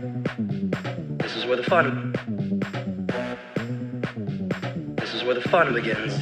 This is where the fun begins.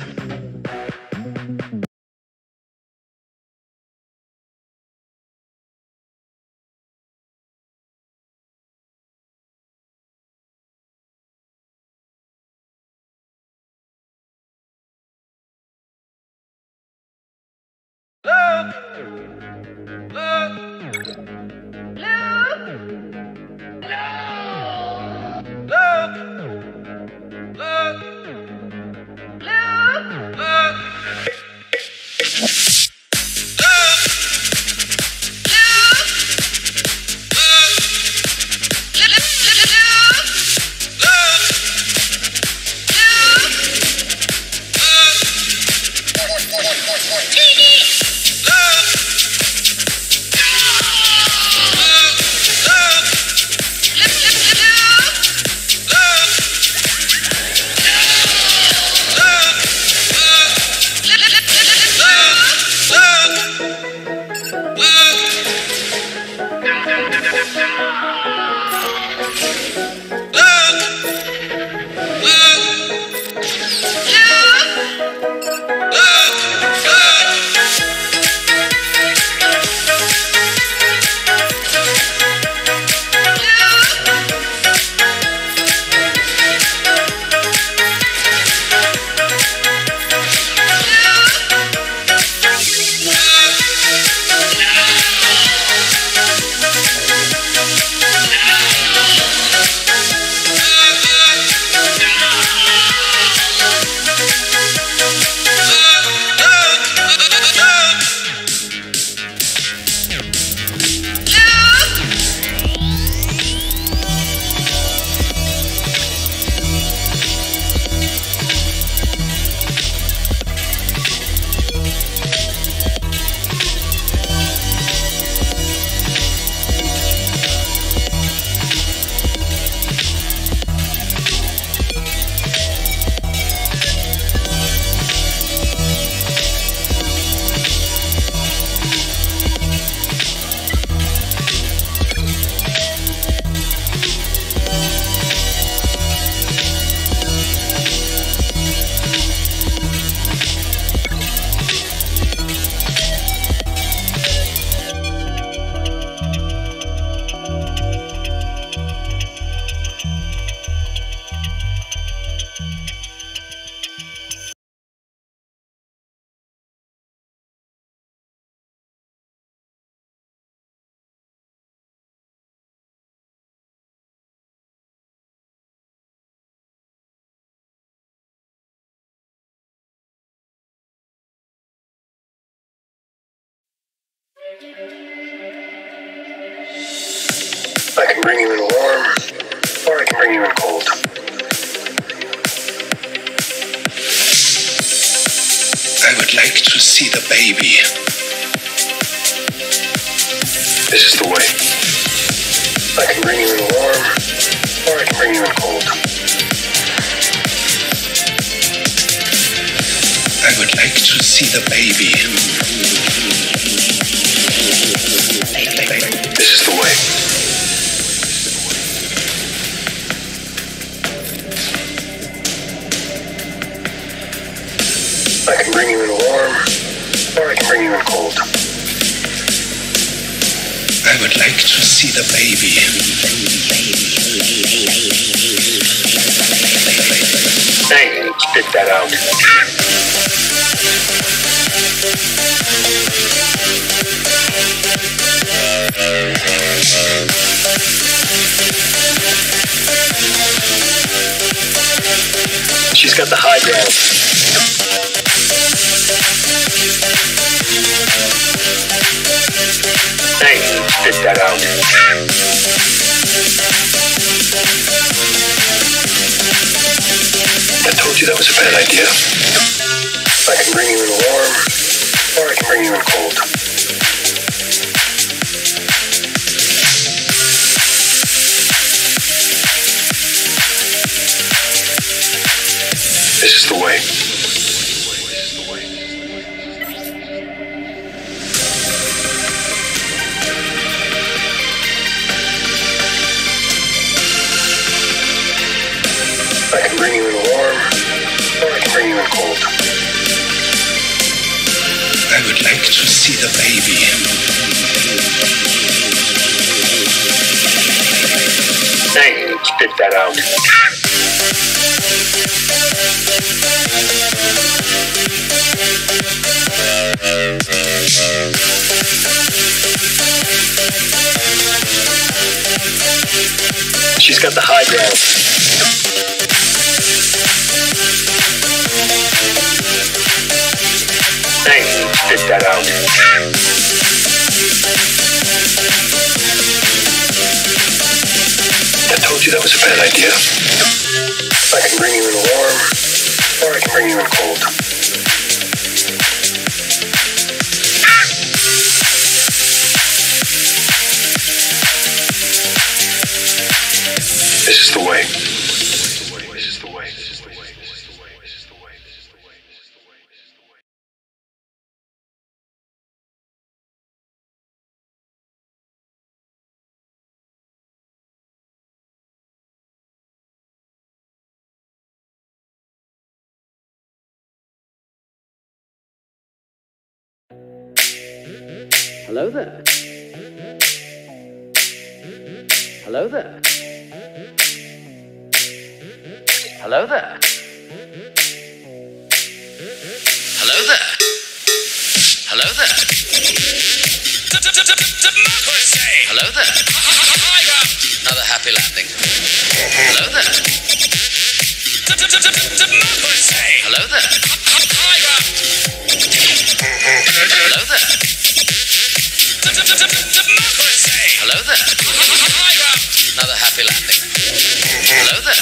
I can bring you in warm, or I can bring you in cold. I would like to see the baby. This is the way. I can bring you in warm, or I can bring you in cold. I would like to see the baby. This is the way. I can bring you in warm, or I can bring you in cold. I would like to see the baby. Hey, spit that out. She's got the high ground. Hey, spit that out. I told you that was a bad idea. I can bring you in warm, or I can bring you in cold. This is the way. cold. I would like to see the baby. Dang, spit that out. She's got the high ground. Spit that out. I told you that was a bad idea. I can bring you in warm, or I can bring you in cold. This is the way. Hello there. Hello there. Hello there. Hello there. Hello there. Democracy. Hello there. Another happy landing. Hello there. Democracy. Hello there. Hello there. Democracy. Hello there. Another happy landing. Hello there.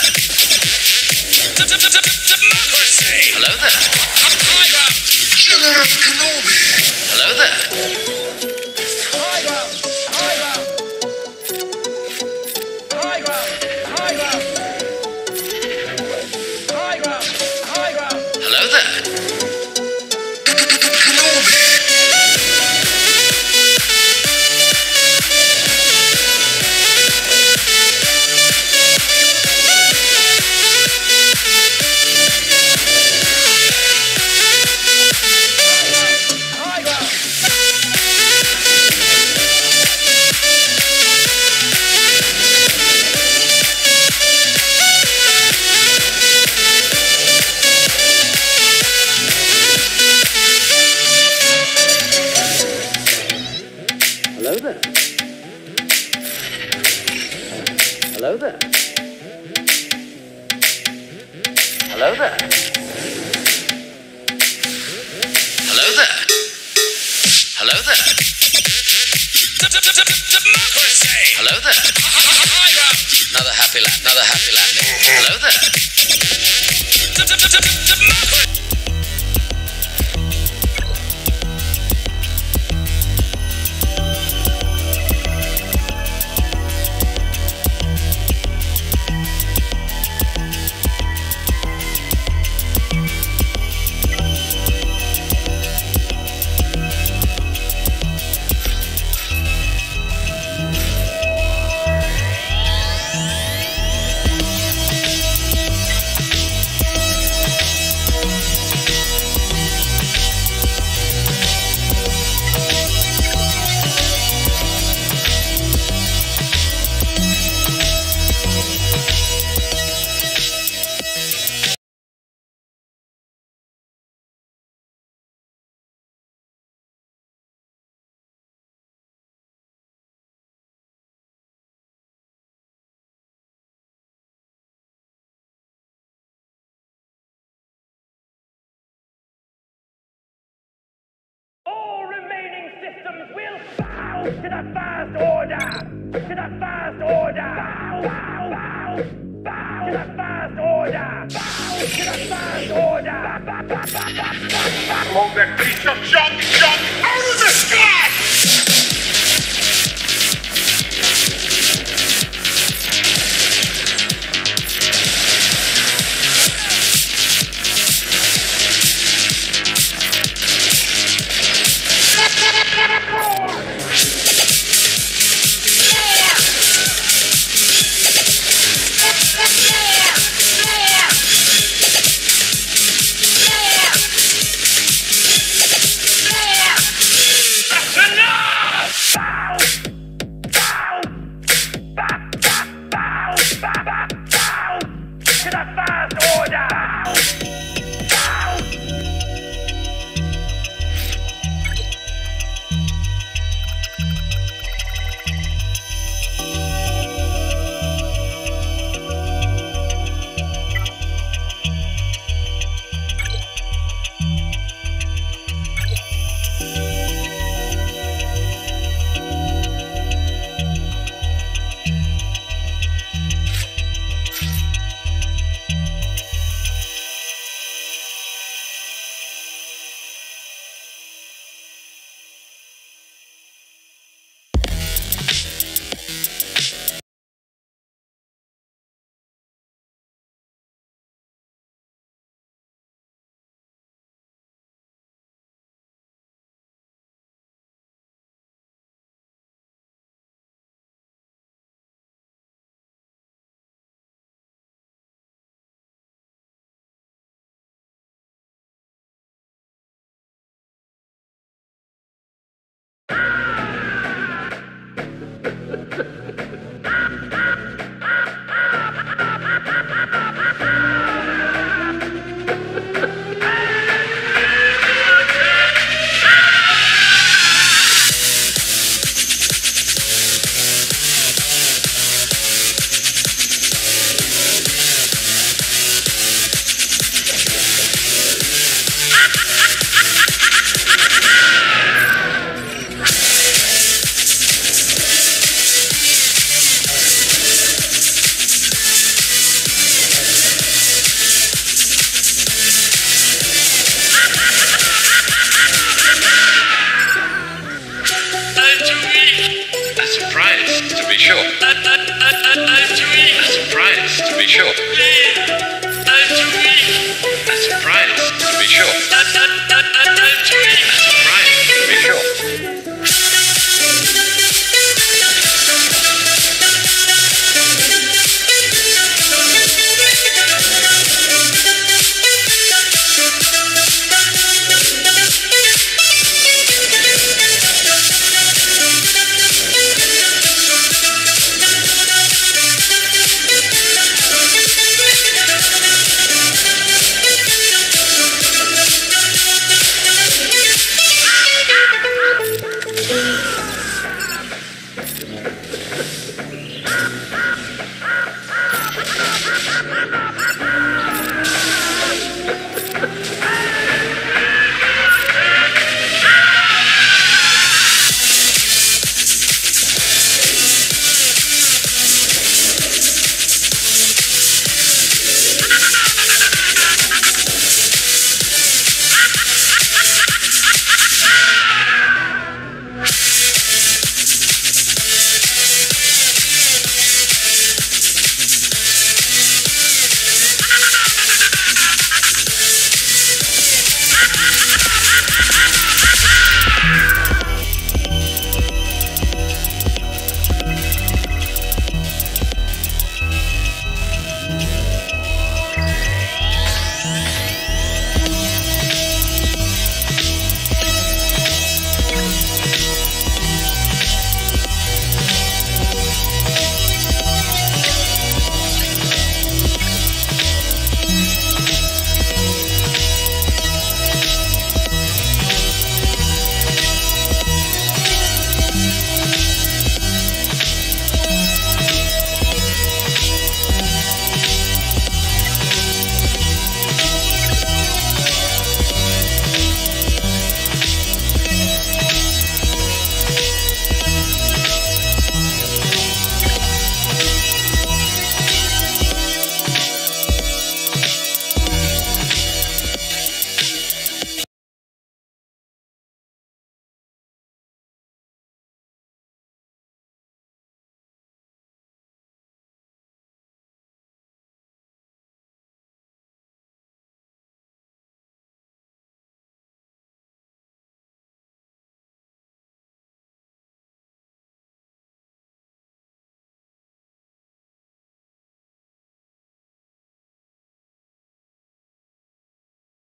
Democracy. Hello there. General Kenobi. Hello there. High ground. High ground. High ground. High ground. High ground. High ground. Hello there. Hello there. Hello there. Hello there. Hello there. Democracy. Hello there. Another happy landing. Hello there. Democracy. Will bow to the first order! To the first order! Bow! Bow! Bow! Bow! To the first order! Bow! To the first order! Move that piece of junk out of the sky! Yeah!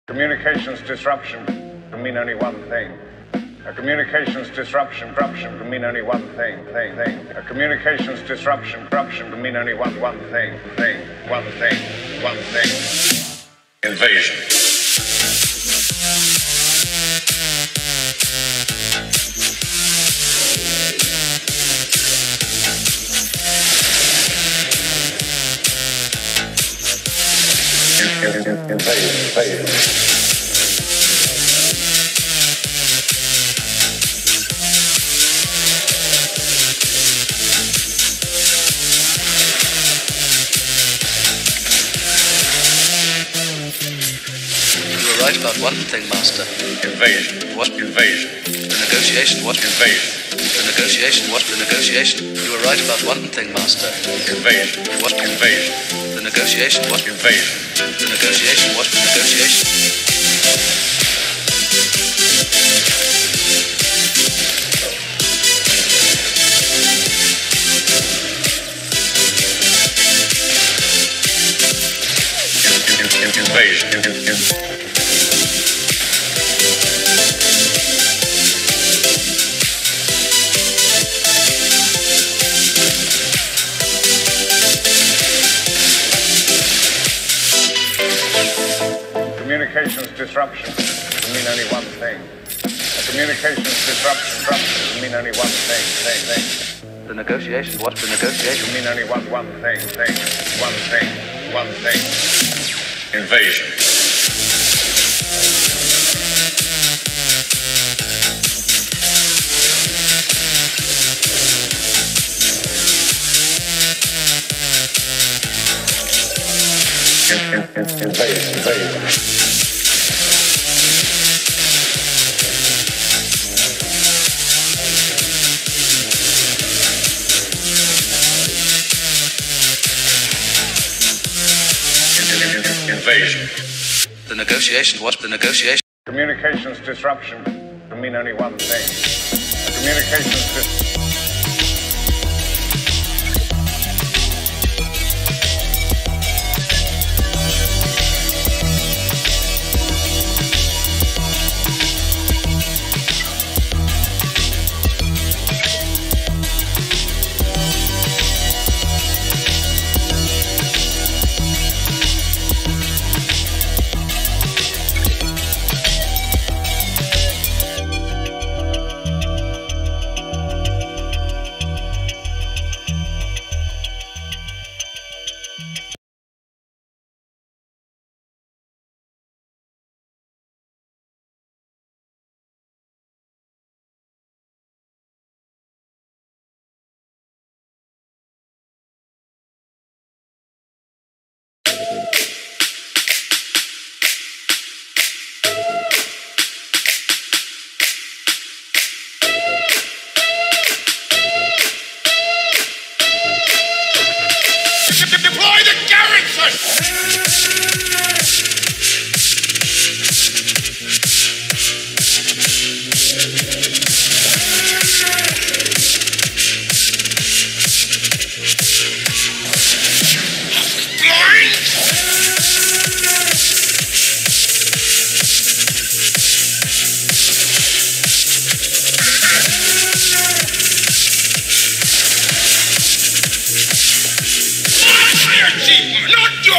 Communications disruption can mean only one thing. A communications disruption corruption can mean only one thing. A communications disruption corruption can mean only one thing. Invasion. Invasion. Right about one thing, Master. Invasion. What? Invasion. The negotiation. What? Invasion. The negotiation. What? The negotiation. You were right about one thing, Master. Invasion. What? Invasion. The negotiation. What? Invasion. The negotiation. What? The negotiation. Communications disruption can mean only one thing. A communications disruption can mean only one thing. The negotiation, what? The negotiation mean only one thing. Invasion. Invasion. Invasion. The negotiation, what? The negotiation. Communications disruption can mean only one thing. Communications disruption. Not yours!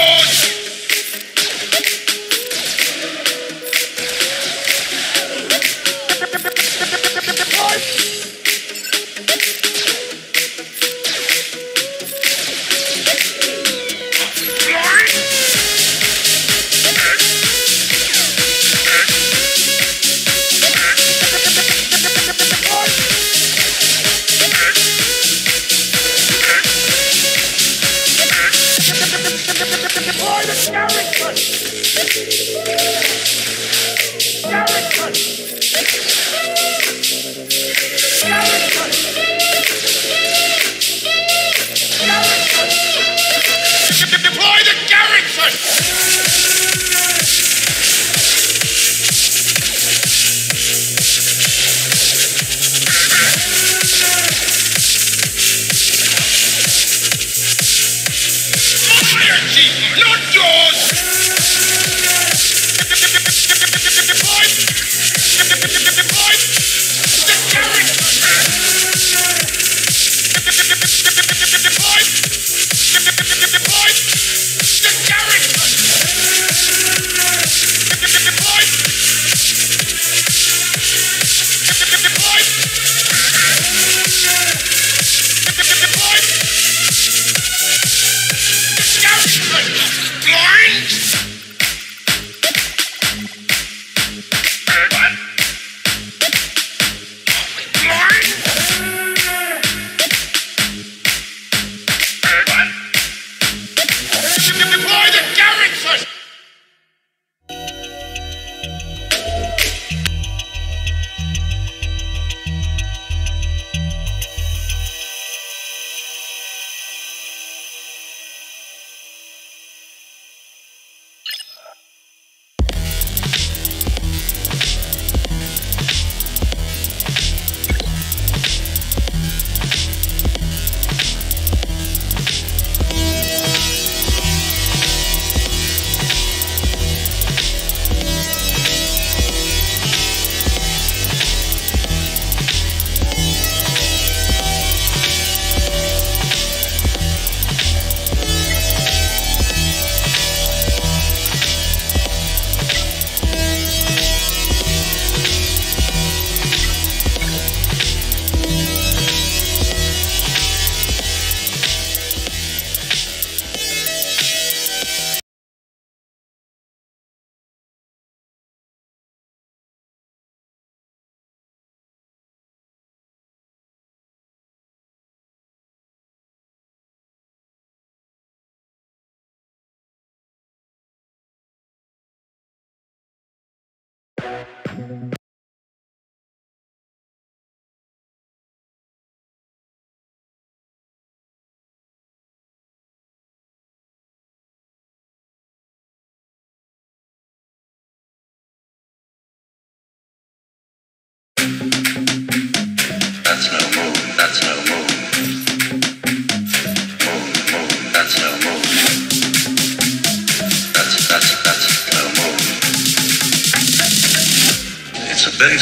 Base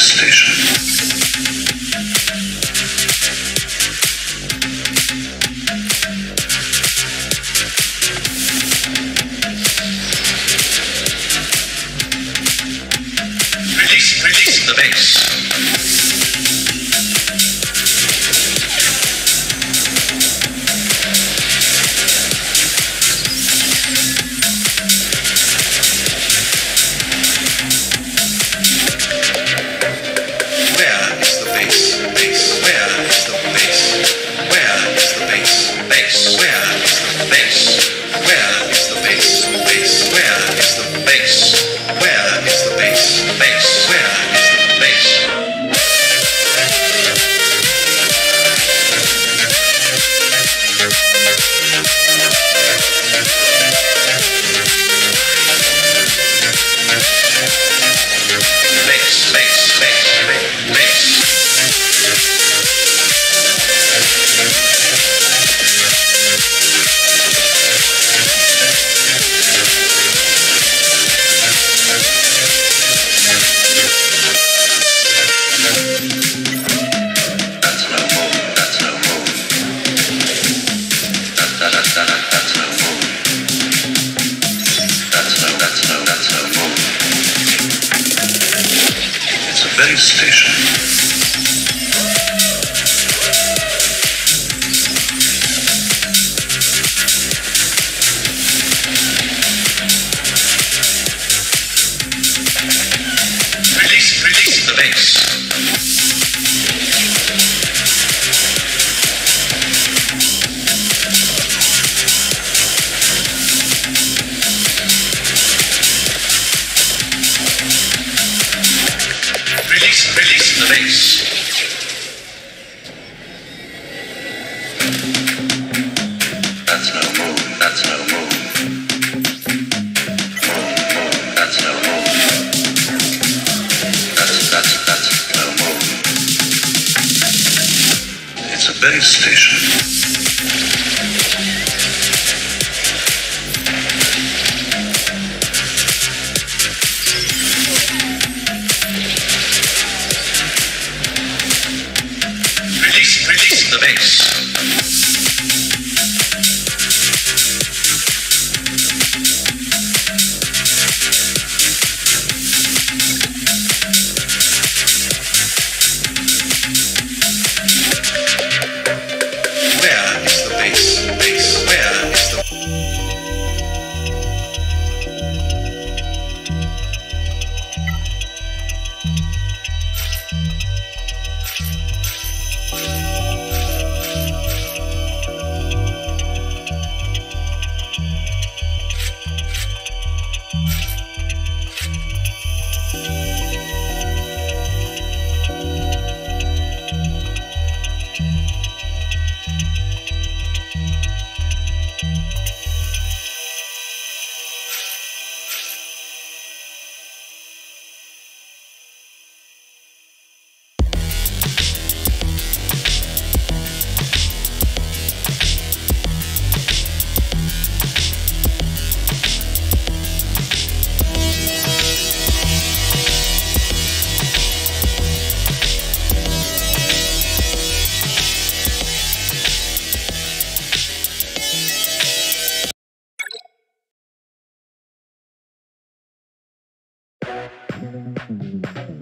station. Release the base. Base station. Release the base. Release the base. That's no move. It's a base station. Release the base.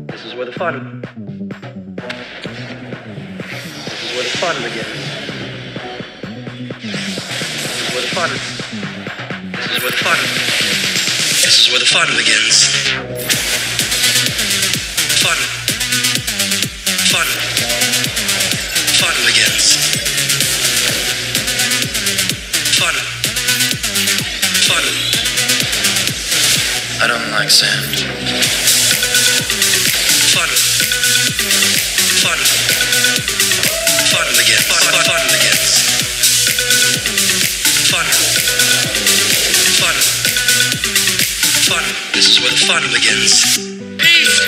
This is where the fun begins. This is where the fun begins. Fun begins. I don't like sand. fun. This is where the fun begins. Peace,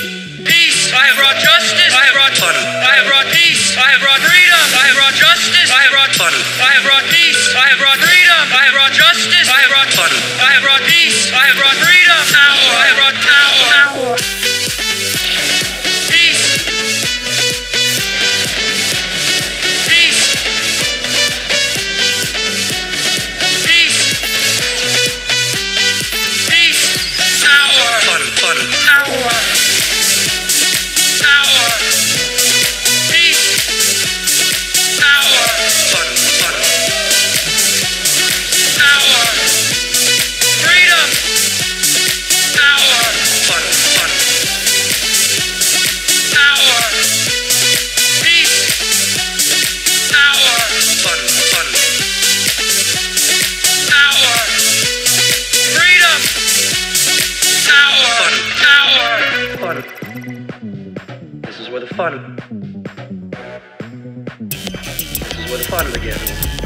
peace. I have brought justice. I have brought fun. I have brought peace. I have brought freedom. I have brought justice. I have brought fun. I have brought peace. I have brought freedom. I have brought justice. I have brought fun. I have brought peace. I have brought freedom. Power. I have brought power. This is where the fun begins.